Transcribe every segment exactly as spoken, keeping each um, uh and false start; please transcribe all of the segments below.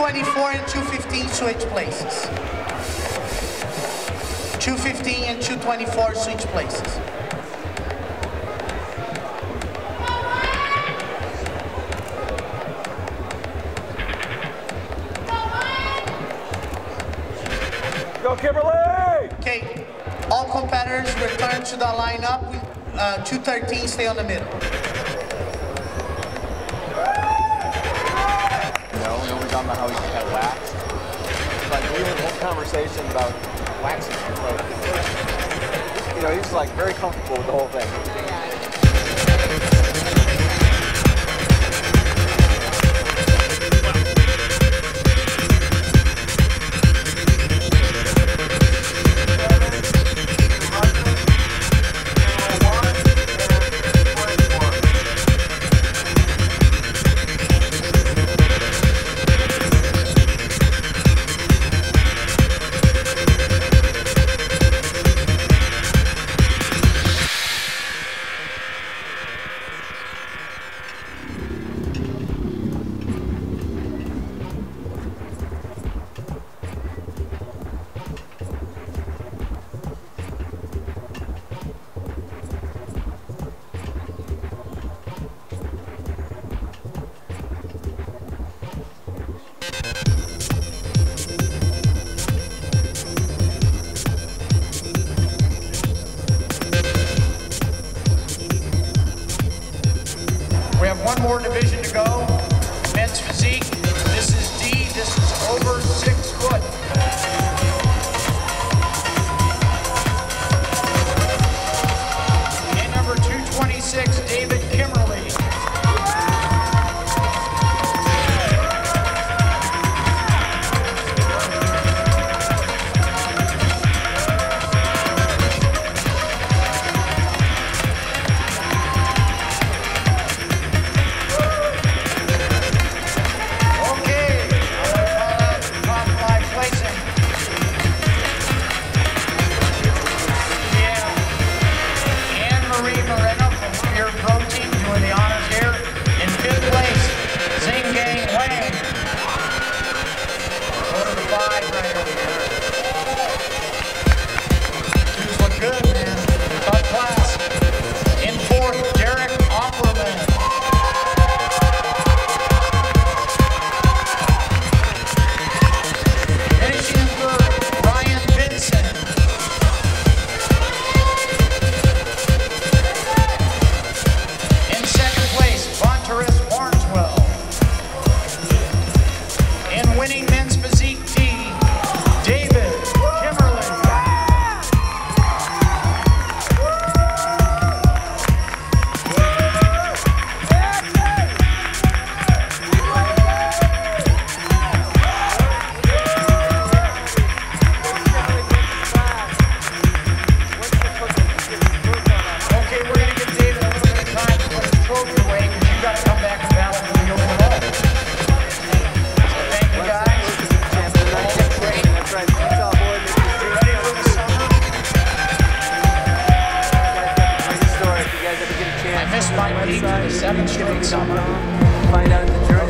two twenty-four and two fifteen switch places. two fifteen and two twenty-four switch places. Go Kimmerle! Okay, all competitors return to the lineup. Uh, two thirteen, stay on the middle. No, we were talking about how he got waxed. Like, we had a whole conversation about waxing. Like, you know, he's like very comfortable with the whole thing. One more division to go, men's physique. This is D, this is over six foot. And number two twenty-six, David Kimmerle. Seventh shipping summer. Find out the journey.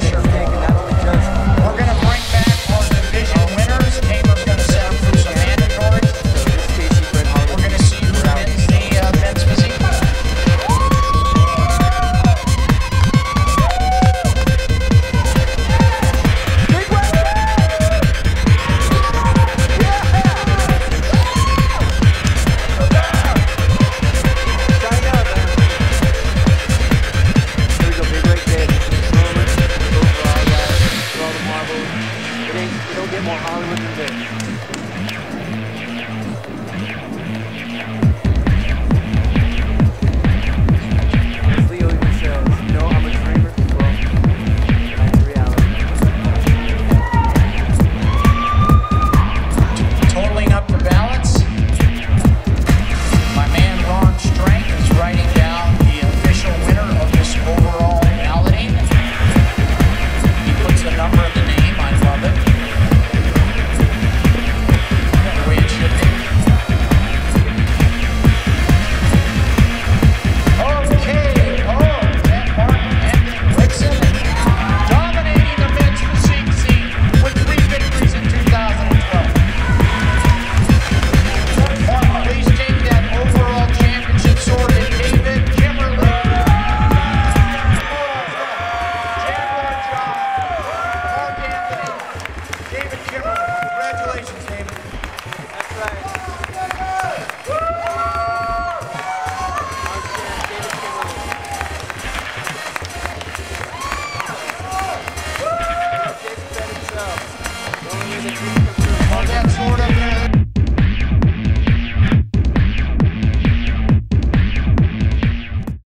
Number of the name, I love it. David Kimmerle. Going in the